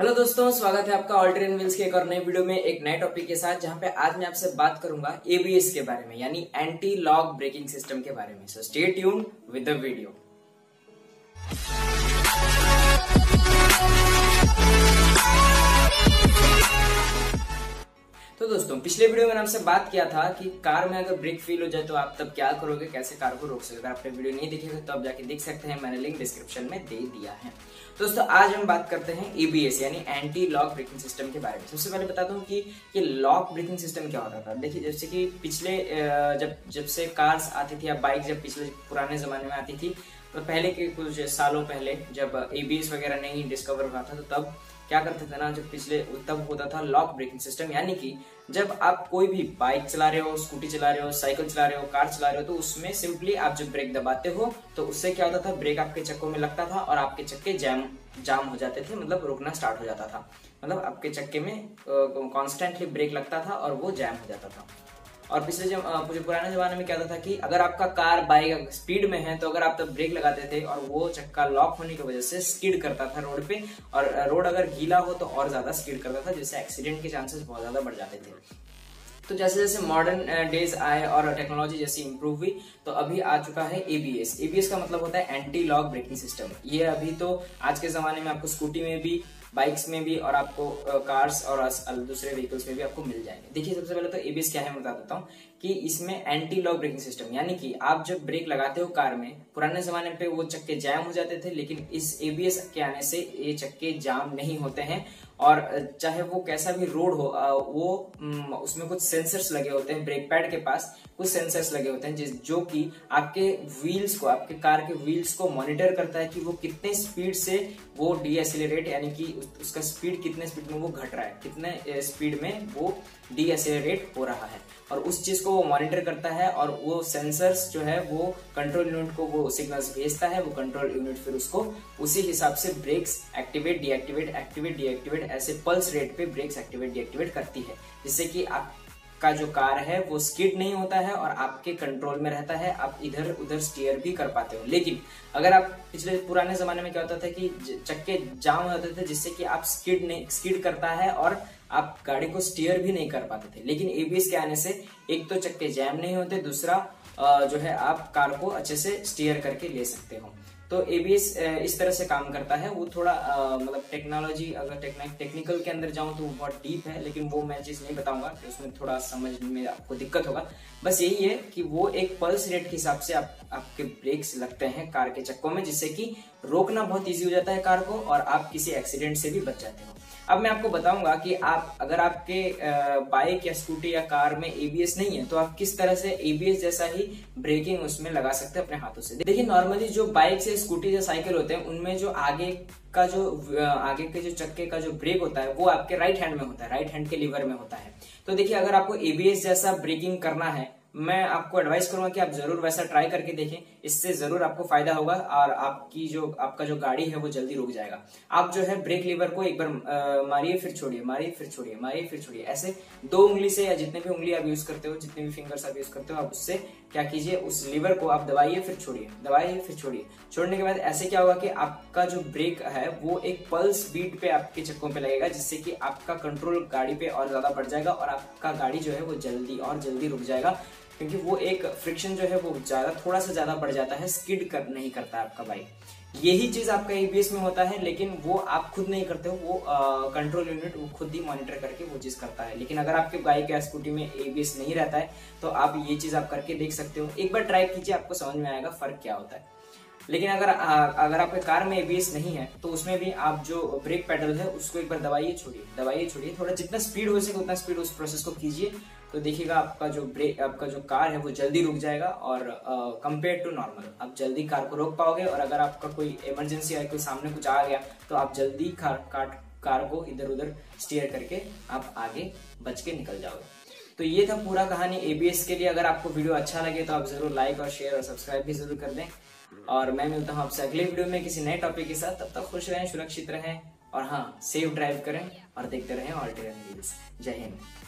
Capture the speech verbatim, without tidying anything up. Hello दोस्तों, स्वागत है आपका ऑल्ट्रेन व्हील्स के एक और नए वीडियो में एक नए टॉपिक के साथ, जहां पे आज मैं आपसे बात करूंगा एबीएस के बारे में, यानी एंटी लॉक ब्रेकिंग सिस्टम के बारे में। So stay tuned with the video. तो दोस्तों, पिछले वीडियो में आपसे बात किया था कि कार में अगर ब्रेक फेल हो जाए तो आप तब क्या करोगे, कैसे कार को रोक सकते हो। आपने वीडियो नहीं देखिएगा तो आप जाके देख सकते हैं, मैंने लिंक डिस्क्रिप्शन में दे दिया है। दोस्तों, आज हम बात करते हैं एबीएस यानी एंटी लॉक ब्रेकिंग सिस्टम के बारे में। सबसे पहले बताता हूँ कि ये लॉक ब्रेकिंग सिस्टम क्या होता था। देखिए, जैसे कि पिछले जब जब से कार्स आती थी या बाइक जब पिछले पुराने जमाने में आती थी, तो पहले के कुछ सालों पहले जब एबीएस वगैरह नहीं डिस्कवर हुआ था, तो तब क्या करते थे ना, जब पिछले तब होता था लॉक ब्रेकिंग सिस्टम, यानी कि जब आप कोई भी बाइक चला रहे हो, स्कूटी चला रहे हो, साइकिल चला रहे हो, कार चला रहे हो, तो उसमें सिंपली आप जब ब्रेक दबाते हो तो उससे क्या होता था, ब्रेक आपके चक्कों में लगता था और आपके चक्के जाम जाम हो जाते थे, मतलब रुकना स्टार्ट हो जाता था। मतलब आपके चक्के में कॉन्स्टेंटली ब्रेक लगता था और वो जैम हो जाता था। और पिछले जब पुराने जमाने में क्या होता था कि अगर आपका कार बाइक स्पीड में है तो अगर आप तब ब्रेक लगाते थे और वो चक्का लॉक होने की वजह से स्किड करता था रोड पे, और रोड अगर गीला हो तो और ज्यादा स्किड करता था, जिससे एक्सीडेंट के चांसेस बहुत ज्यादा बढ़ जाते थे। तो जैसे जैसे मॉडर्न डेज आए और टेक्नोलॉजी जैसी इंप्रूव हुई, तो अभी आ चुका है एबीएस। एबीएस का मतलब होता है एंटी लॉक ब्रेकिंग सिस्टम। ये अभी तो आज के ज़माने में आपको स्कूटी में भी, बाइक्स में भी, और आपको कार्स और दूसरे व्हीकल्स में भी आपको मिल जाएंगे। देखिए, सबसे पहले तो एबीएस क्या है मैं बता देता हूँ कि इसमें एंटी लॉक ब्रेकिंग सिस्टम, यानी कि आप जब ब्रेक लगाते हो कार में, पुराने जमाने पे वो चक्के जाम हो जाते थे, लेकिन इस एबीएस के आने से ये चक्के जाम नहीं होते हैं। और चाहे वो कैसा भी रोड हो, वो उसमें कुछ सेंसर्स लगे होते हैं, ब्रेक पैड के पास कुछ सेंसर्स लगे होते हैं जिस जो कि आपके व्हील्स को, आपके कार के व्हील्स को मॉनिटर करता है कि वो कितने स्पीड से वो डीएसेलरेट, यानी कि उसका स्पीड कितने स्पीड में वो घट रहा है, कितने स्पीड में वो डीएसेलरेट हो रहा है, और उस चीज को वो मॉनिटर करता है। और वो सेंसर्स जो है वो कंट्रोल यूनिट को वो सिग्नल्स भेजता है, वो कंट्रोल यूनिट फिर उसको उसी हिसाब से brakes activate deactivate activate deactivate ऐसे पल्स रेट पे ब्रेक्स एक्टिवेट डीएक्टिवेट करती है, जिससे कि आपका जो कार है वो स्किड नहीं होता है और आपके कंट्रोल में रहता है, आप इधर उधर स्टीयर भी कर पाते हो। लेकिन अगर आप पिछले पुराने जमाने में क्या होता था कि चक्के जाम हो जाते थे, जिससे कि आप स्किड नहीं स्किड करता है और आप गाड़ी को स्टीयर भी नहीं कर पाते थे। लेकिन एबीएस के आने से एक तो चक्के जैम नहीं होते, दूसरा जो है आप कार को अच्छे से स्टीयर करके ले सकते हो। तो एबीएस इस तरह से काम करता है। वो थोड़ा मतलब टेक्नोलॉजी, अगर टेक्निकल के अंदर जाऊं तो वो बहुत डीप है, लेकिन वो मैं चीज़ नहीं बताऊंगा कि उसमें थोड़ा समझ में आपको दिक्कत होगा। बस यही है कि वो एक पल्स रेट के हिसाब से आप आपके ब्रेक्स लगते हैं कार के चक्कों में, जिससे कि रोकना बहुत ईजी हो जाता है कार को और आप किसी एक्सीडेंट से भी बच जाते हो। अब मैं आपको बताऊंगा कि आप अगर आपके बाइक या स्कूटी या कार में एबीएस नहीं है तो आप किस तरह से एबीएस जैसा ही ब्रेकिंग उसमें लगा सकते हैं अपने हाथों से। देखिए, नॉर्मली जो बाइक से स्कूटी या साइकिल होते हैं उनमें जो आगे का जो आगे के जो चक्के का जो ब्रेक होता है वो आपके राइट हैंड में होता है, राइट हैंड के लीवर में होता है। तो देखिए, अगर आपको एबीएस जैसा ब्रेकिंग करना है, मैं आपको एडवाइस करूंगा कि आप जरूर वैसा ट्राई करके देखें, इससे जरूर आपको फायदा होगा और आपकी जो आपका जो गाड़ी है वो जल्दी रुक जाएगा। आप जो है ब्रेक लीवर को एक बार मारिए, फिर छोड़िए, मारिए फिर छोड़िए, मारिए फिर छोड़िए, ऐसे दो उंगली से, या जितने भी उंगली आप यूज करते हो, जितने भी फिंगर्स आप यूज करते हो, आप उससे क्या कीजिए, उस लीवर को आप दबाइए फिर छोड़िए, दबाइए फिर छोड़िए। छोड़ने के बाद ऐसे क्या होगा कि आपका जो ब्रेक है वो एक पल्स बीट पे आपके चक्कों पे लगेगा, जिससे कि आपका कंट्रोल गाड़ी पे और ज्यादा बढ़ जाएगा और आपका गाड़ी जो है वो जल्दी और जल्दी रुक जाएगा, क्योंकि वो एक फ्रिक्शन जो है वो ज़्यादा थोड़ा सा ज़्यादा बढ़ जाता है, स्किड कर नहीं करता आपका बाइक। यही चीज़ आपका एबीएस में होता है, लेकिन वो आप खुद नहीं करते हो, वो कंट्रोल यूनिट वो खुद ही मॉनिटर करके वो चीज़ करता है। लेकिन अगर आपके बाइक या स्कूटी में एबीएस नहीं रहता है तो आप ये चीज़ आप करके देख सकते हो, एक बार ट्राई कीजिए, आपको समझ में आएगा फ़र्क क्या होता है। लेकिन अगर अगर आपके कार में एबीएस नहीं है तो उसमें भी आप जो ब्रेक पेडल है उसको एक बार दबाइए छोड़िए, दबाइए छोड़िए, थोड़ा जितना स्पीड हो सके उतना स्पीड उस प्रोसेस को कीजिए, तो देखिएगा आपका जो ब्रेक, आपका जो कार है वो जल्दी रुक जाएगा और कंपेयर टू नॉर्मल आप जल्दी कार को रोक पाओगे। और अगर आपका कोई इमरजेंसी आए, कोई सामने कुछ आ गया, तो आप जल्दी कार कार, कार को इधर उधर स्टीयर करके आप आगे बच के निकल जाओगे। तो ये था पूरा कहानी एबीएस के लिए। अगर आपको वीडियो अच्छा लगे तो आप जरूर लाइक और शेयर और सब्सक्राइब भी जरूर कर दें, और मैं मिलता हूँ आपसे अगले वीडियो में किसी नए टॉपिक के साथ। तब तक खुश रहें, सुरक्षित रहें, और हाँ, सेफ ड्राइव करें और देखते रहें ऑल्ट्रेन व्हील्स। जय हिंद।